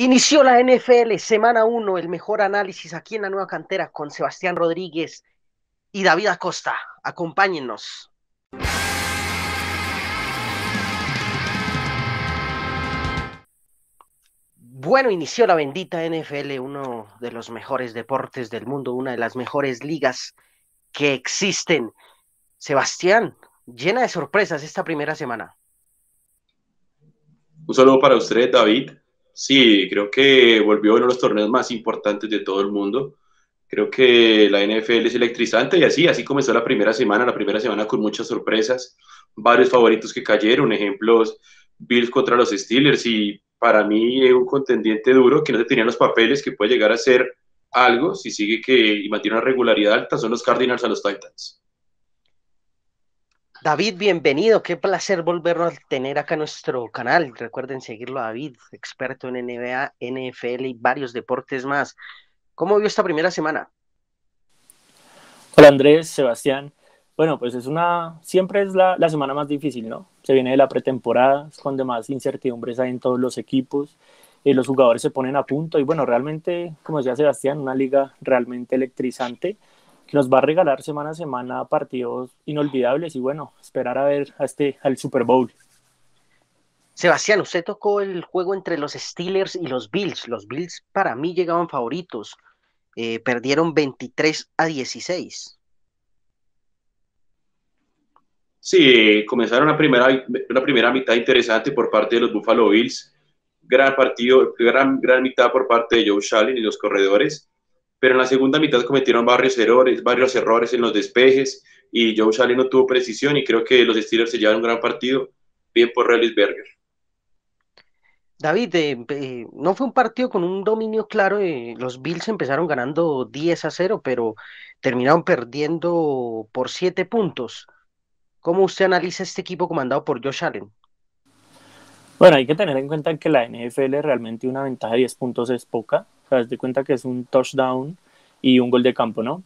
Inició la NFL, semana 1, el mejor análisis aquí en La Nueva Cantera con Sebastián Rodríguez y David Acosta. Acompáñennos. Bueno, inició la bendita NFL, uno de los mejores deportes del mundo, una de las mejores ligas que existen. Sebastián, llena de sorpresas esta primera semana. Un saludo para usted, David. Sí, creo que volvió uno de los torneos más importantes de todo el mundo. Creo que la NFL es electrizante y así comenzó la primera semana con muchas sorpresas, varios favoritos que cayeron, ejemplos, Bills contra los Steelers, y para mí es un contendiente duro que no tenía los papeles, que puede llegar a ser algo si sigue y mantiene una regularidad alta, son los Cardinals a los Titans. David, bienvenido, qué placer volvernos a tener acá en nuestro canal. Recuerden seguirlo a David, experto en NBA, NFL y varios deportes más. ¿Cómo vio esta primera semana? Hola Andrés, Sebastián. Bueno, pues siempre es la semana más difícil, ¿no? Se viene de la pretemporada, donde más incertidumbres hay en todos los equipos, los jugadores se ponen a punto y bueno, realmente, como decía Sebastián, una liga realmente electrizante, que nos va a regalar semana a semana partidos inolvidables y bueno, esperar a ver al Super Bowl. Sebastián, usted tocó el juego entre los Steelers y los Bills. Los Bills para mí llegaban favoritos. Perdieron 23-16. Sí, comenzaron la primera mitad interesante por parte de los Buffalo Bills. Gran partido, gran mitad por parte de Josh Allen y los corredores. Pero en la segunda mitad cometieron varios errores en los despejes y Joe Burrow no tuvo precisión y creo que los Steelers se llevaron un gran partido, bien por Roethlisberger. David, no fue un partido con un dominio claro, los Bills empezaron ganando 10-0, pero terminaron perdiendo por 7 puntos. ¿Cómo usted analiza este equipo comandado por Josh Allen? Bueno, hay que tener en cuenta que la NFL realmente una ventaja de 10 puntos es poca. Haz de cuenta que es un touchdown y un gol de campo, ¿no?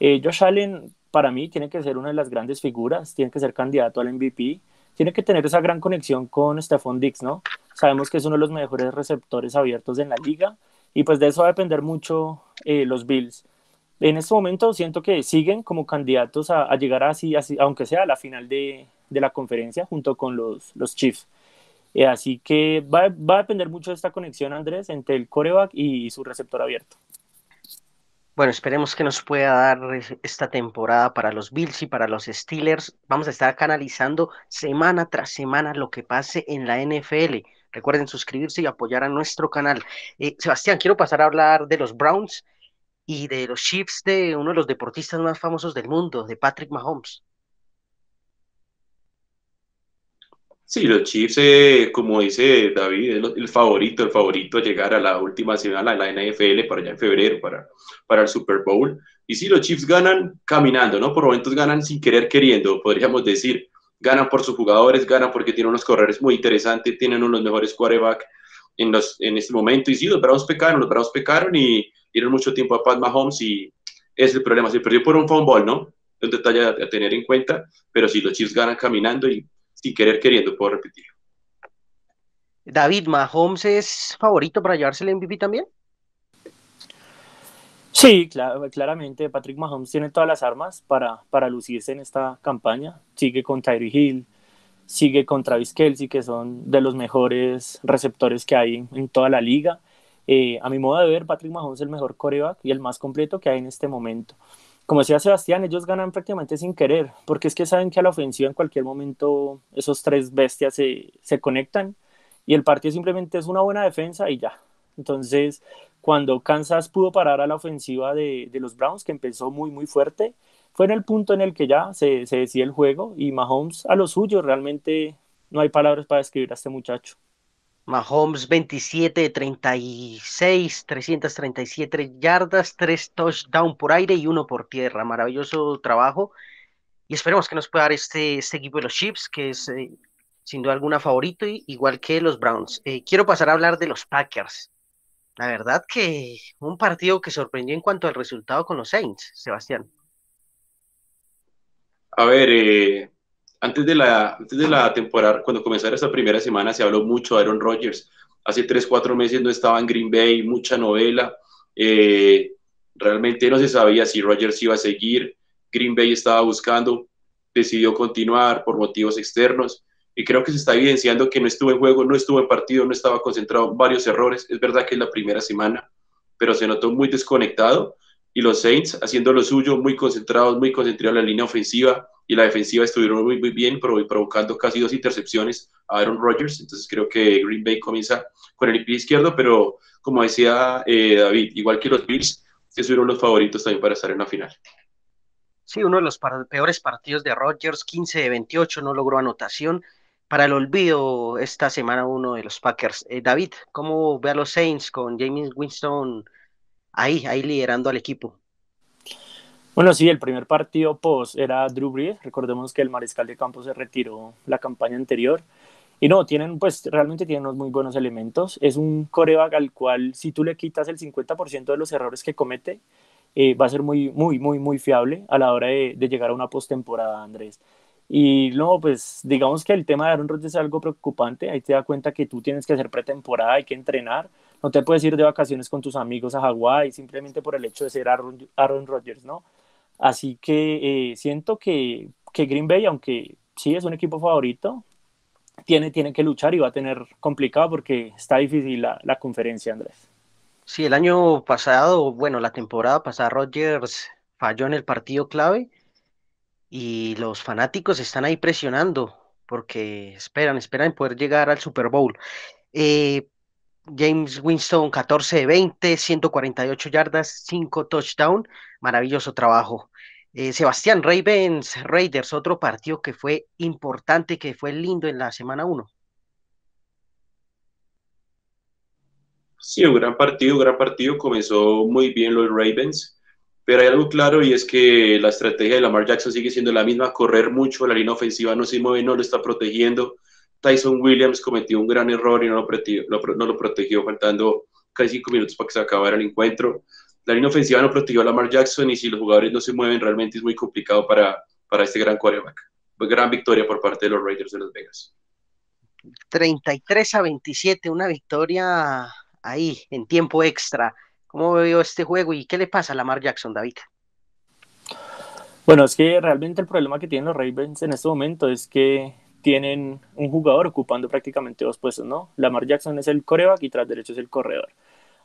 Josh Allen, para mí, tiene que ser una de las grandes figuras, tiene que ser candidato al MVP, tiene que tener esa gran conexión con Stefon Diggs, ¿no? Sabemos que es uno de los mejores receptores abiertos en la liga y pues de eso va a depender mucho los Bills. En este momento siento que siguen como candidatos a llegar así, aunque sea a la final de la conferencia, junto con los Chiefs. Así que va a depender mucho de esta conexión, Andrés, entre el quarterback y su receptor abierto. Bueno, esperemos que nos pueda dar esta temporada para los Bills y para los Steelers. Vamos a estar acá analizando semana tras semana lo que pase en la NFL. Recuerden suscribirse y apoyar a nuestro canal. Sebastián, quiero pasar a hablar de los Browns y de los Chiefs, de uno de los deportistas más famosos del mundo, de Patrick Mahomes. Sí, los Chiefs, como dice David, es el favorito a llegar a la última semana de la NFL para allá en febrero, para el Super Bowl. Y sí, los Chiefs ganan caminando, ¿no? Por momentos ganan sin querer queriendo, podríamos decir. Ganan por sus jugadores, ganan porque tienen unos corredores muy interesantes, tienen uno de los mejores quarterbacks en este momento. Y sí, los Browns pecaron y dieron mucho tiempo a Pat Mahomes y ese es el problema. Se perdió por un fumble, ¿no? Un detalle a tener en cuenta, pero sí, los Chiefs ganan caminando y sin querer queriendo, puedo repetir. David, ¿Mahomes es favorito para llevarse el MVP también? Sí, claramente Patrick Mahomes tiene todas las armas para lucirse en esta campaña. Sigue con Tyreek Hill, sigue con Travis Kelsey, que son de los mejores receptores que hay en toda la liga. A mi modo de ver, Patrick Mahomes es el mejor quarterback y el más completo que hay en este momento. Como decía Sebastián, ellos ganan prácticamente sin querer, porque es que saben que a la ofensiva en cualquier momento esos tres bestias se conectan y el partido simplemente es una buena defensa y ya. Entonces, cuando Kansas pudo parar a la ofensiva de los Browns, que empezó muy, muy fuerte, fue en el punto en el que ya se decide el juego y Mahomes a lo suyo, realmente no hay palabras para describir a este muchacho. Mahomes, 27-36, 337 yardas, 3 touchdowns por aire y 1 por tierra. Maravilloso trabajo. Y esperemos que nos pueda dar este equipo de los Chiefs, que es sin duda alguna favorito, igual que los Browns. Quiero pasar a hablar de los Packers. La verdad que un partido que sorprendió en cuanto al resultado con los Saints, Sebastián. A ver, antes de la temporada, cuando comenzara esa primera semana, se habló mucho de Aaron Rodgers. hace 3 o 4 meses no estaba en Green Bay, mucha novela, realmente no se sabía si Rodgers iba a seguir, Green Bay estaba buscando, decidió continuar por motivos externos, y creo que se está evidenciando que no estuvo en juego, no estuvo en partido, no estaba concentrado, varios errores. Es verdad que es la primera semana, pero se notó muy desconectado, y los Saints haciendo lo suyo, muy concentrados, muy concentrados en la línea ofensiva, y la defensiva estuvieron muy bien, provocando casi 2 intercepciones a Aaron Rodgers. Entonces creo que Green Bay comienza con el pie izquierdo, pero como decía David, igual que los Bills, que fueron los favoritos también para estar en la final. Sí, uno de los peores partidos de Rodgers, 15 de 28, no logró anotación. Para el olvido, esta semana uno de los Packers. David, ¿cómo ve a los Saints con Jameis Winston ahí liderando al equipo? Bueno, sí, el primer partido post era Drew Brees. Recordemos que el mariscal de campo se retiró la campaña anterior. Y no, realmente tienen unos muy buenos elementos. Es un quarterback al cual, si tú le quitas el 50% de los errores que comete, va a ser muy fiable a la hora de llegar a una postemporada, Andrés. Y no, pues digamos que el tema de Aaron Rodgers es algo preocupante. Ahí te das cuenta que tú tienes que hacer pretemporada, hay que entrenar. No te puedes ir de vacaciones con tus amigos a Hawái simplemente por el hecho de ser Aaron Rodgers, ¿no? Así que siento que Green Bay, aunque sí es un equipo favorito, tiene que luchar y va a tener complicado porque está difícil la conferencia, Andrés. Sí, el año pasado, bueno, la temporada pasada, Rodgers falló en el partido clave y los fanáticos están ahí presionando porque esperan poder llegar al Super Bowl. James Winston, 14 de 20, 148 yardas, 5 touchdowns, maravilloso trabajo. Sebastián, Raiders, otro partido que fue importante, que fue lindo en la semana 1. Sí, un gran partido, comenzó muy bien los Ravens, pero hay algo claro y es que la estrategia de Lamar Jackson sigue siendo la misma, correr mucho, la línea ofensiva no se mueve, no lo está protegiendo. Tyson Williams cometió un gran error y no lo protegió, faltando casi 5 minutos para que se acabara el encuentro. La línea ofensiva no protegió a Lamar Jackson y si los jugadores no se mueven realmente es muy complicado para este gran quarterback. Gran victoria por parte de los Raiders de Las Vegas. 33 a 27, una victoria ahí en tiempo extra. ¿Cómo veo este juego y qué le pasa a Lamar Jackson, David? Bueno, es que realmente el problema que tienen los Ravens en este momento es que tienen un jugador ocupando prácticamente 2 puestos, ¿no? Lamar Jackson es el quarterback y tras derecho es el corredor.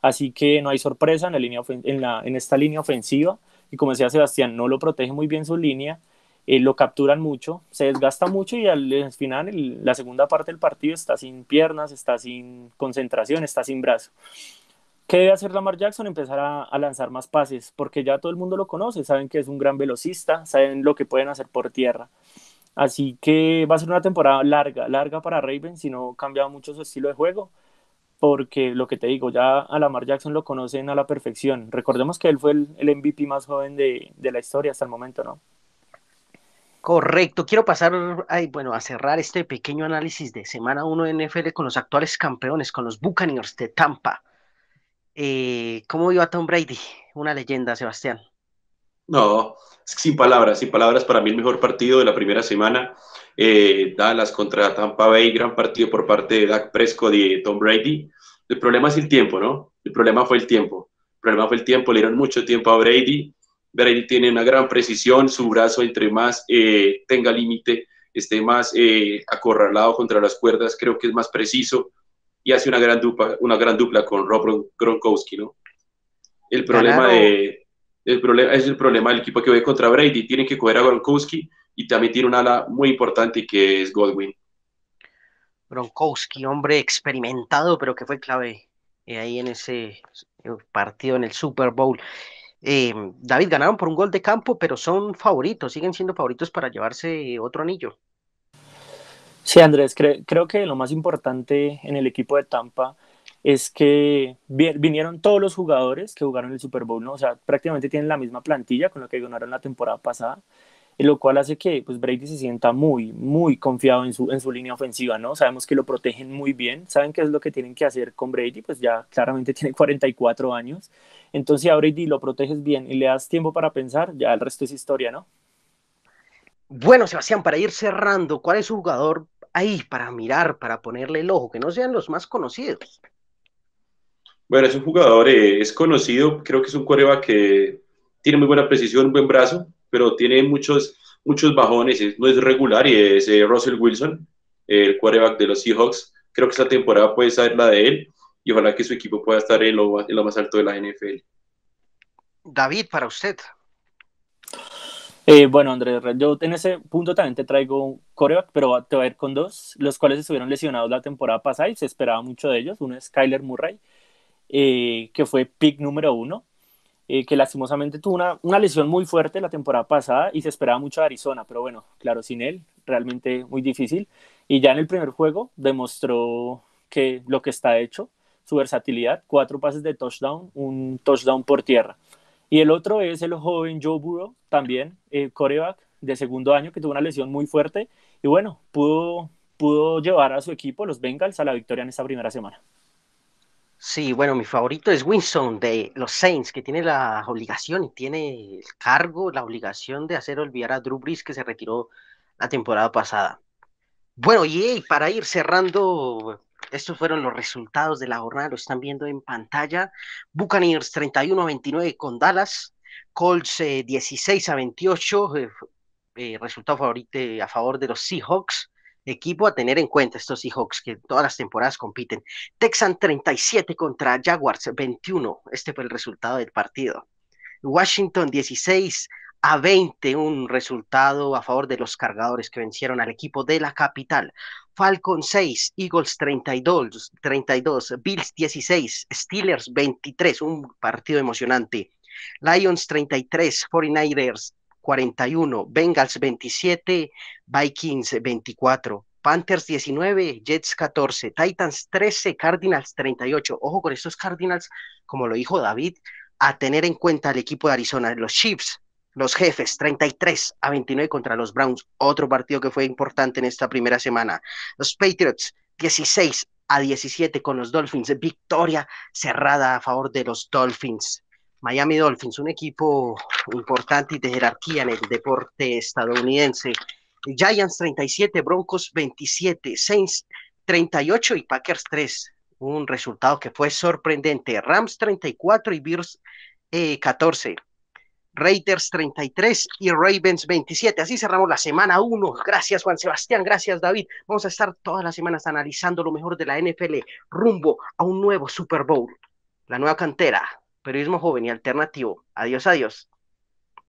Así que no hay sorpresa en esta línea ofensiva. Y como decía Sebastián, no lo protege muy bien su línea, lo capturan mucho, se desgasta mucho y al final, la segunda parte del partido, está sin piernas, está sin concentración, está sin brazo. ¿Qué debe hacer Lamar Jackson? Empezar a lanzar más pases, porque ya todo el mundo lo conoce, saben que es un gran velocista, saben lo que pueden hacer por tierra. Así que va a ser una temporada larga para Ravens si no cambia mucho su estilo de juego, porque lo que te digo, ya a Lamar Jackson lo conocen a la perfección. Recordemos que él fue el MVP más joven de la historia hasta el momento, ¿no? Correcto, quiero pasar a cerrar este pequeño análisis de semana 1 de NFL con los actuales campeones, con los Buccaneers de Tampa. ¿Cómo vio a Tom Brady? Una leyenda, Sebastián. No, sin palabras, para mí el mejor partido de la primera semana, Dallas contra Tampa Bay, gran partido por parte de Dak Prescott y Tom Brady. El problema es el tiempo, ¿no? El problema fue el tiempo, le dieron mucho tiempo a Brady. Brady tiene una gran precisión, su brazo entre más tenga límite, esté más acorralado contra las cuerdas, creo que es más preciso y hace una gran dupla con Rob Gronkowski, ¿no? El problema es el problema del equipo que ve contra Brady, tienen que coger a Gronkowski y también tiene una ala muy importante que es Godwin. Gronkowski, hombre experimentado, pero que fue clave ahí en ese partido en el Super Bowl. David, ganaron por un gol de campo, pero son favoritos, siguen siendo favoritos para llevarse otro anillo. Sí, Andrés, creo que lo más importante en el equipo de Tampa es que vinieron todos los jugadores que jugaron el Super Bowl, ¿no? O sea, prácticamente tienen la misma plantilla con la que ganaron la temporada pasada, lo cual hace que pues, Brady se sienta muy confiado en su línea ofensiva, ¿no? Sabemos que lo protegen muy bien, saben qué es lo que tienen que hacer con Brady, pues ya claramente tiene 44 años, entonces si a Brady lo proteges bien y le das tiempo para pensar, ya el resto es historia, ¿no? Bueno, Sebastián, para ir cerrando, ¿cuál es su jugador ahí para mirar, para ponerle el ojo, que no sean los más conocidos? Bueno, es un jugador, es conocido, creo que es un quarterback que tiene muy buena precisión, un buen brazo, pero tiene muchos bajones, no es regular, y es Russell Wilson, el quarterback de los Seahawks. Creo que esta temporada puede ser la de él, y ojalá que su equipo pueda estar en lo más alto de la NFL. David, para usted. Bueno, Andrés, yo en ese punto también te traigo un quarterback, pero te voy a ir con dos, los cuales estuvieron lesionados la temporada pasada y se esperaba mucho de ellos. Uno es Kyler Murray, que fue pick número 1, que lastimosamente tuvo una lesión muy fuerte la temporada pasada y se esperaba mucho de Arizona, pero bueno, claro, sin él, realmente muy difícil. Y ya en el primer juego demostró que lo que está hecho, su versatilidad, 4 pases de touchdown, un touchdown por tierra. Y el otro es el joven Joe Burrow, también quarterback de segundo año, que tuvo una lesión muy fuerte. Y bueno, pudo llevar a su equipo, los Bengals, a la victoria en esta primera semana. Sí, bueno, mi favorito es Winston de los Saints, que tiene la obligación y tiene el cargo, la obligación de hacer olvidar a Drew Brees, que se retiró la temporada pasada. Bueno, y para ir cerrando... Estos fueron los resultados de la jornada, lo están viendo en pantalla. Buccaneers 31-29 con Dallas, Colts 16-28, resultado favorito a favor de los Seahawks, equipo a tener en cuenta estos Seahawks que todas las temporadas compiten. Texans 37 contra Jaguars 21, este fue el resultado del partido. Washington 16-20, un resultado a favor de los cargadores que vencieron al equipo de la capital. Falcons 6, Eagles 32, Bills 16, Steelers 23, un partido emocionante. Lions 33, 49ers 41, Bengals 27, Vikings 24, Panthers 19, Jets 14, Titans 13, Cardinals 38. Ojo con estos Cardinals, como lo dijo David, a tener en cuenta el equipo de Arizona. Los Chiefs, los jefes, 33-29 contra los Browns, otro partido que fue importante en esta primera semana. Los Patriots, 16-17 con los Dolphins, victoria cerrada a favor de los Dolphins. Miami Dolphins, un equipo importante y de jerarquía en el deporte estadounidense. Giants, 37, Broncos, 27, Saints, 38 y Packers, 3. Un resultado que fue sorprendente. Rams, 34 y Bears, 14. Raiders 33 y Ravens 27. Así cerramos la semana 1. Gracias, Juan Sebastián. Gracias, David. Vamos a estar todas las semanas analizando lo mejor de la NFL rumbo a un nuevo Super Bowl. La Nueva Cantera, periodismo joven y alternativo. Adiós, adiós.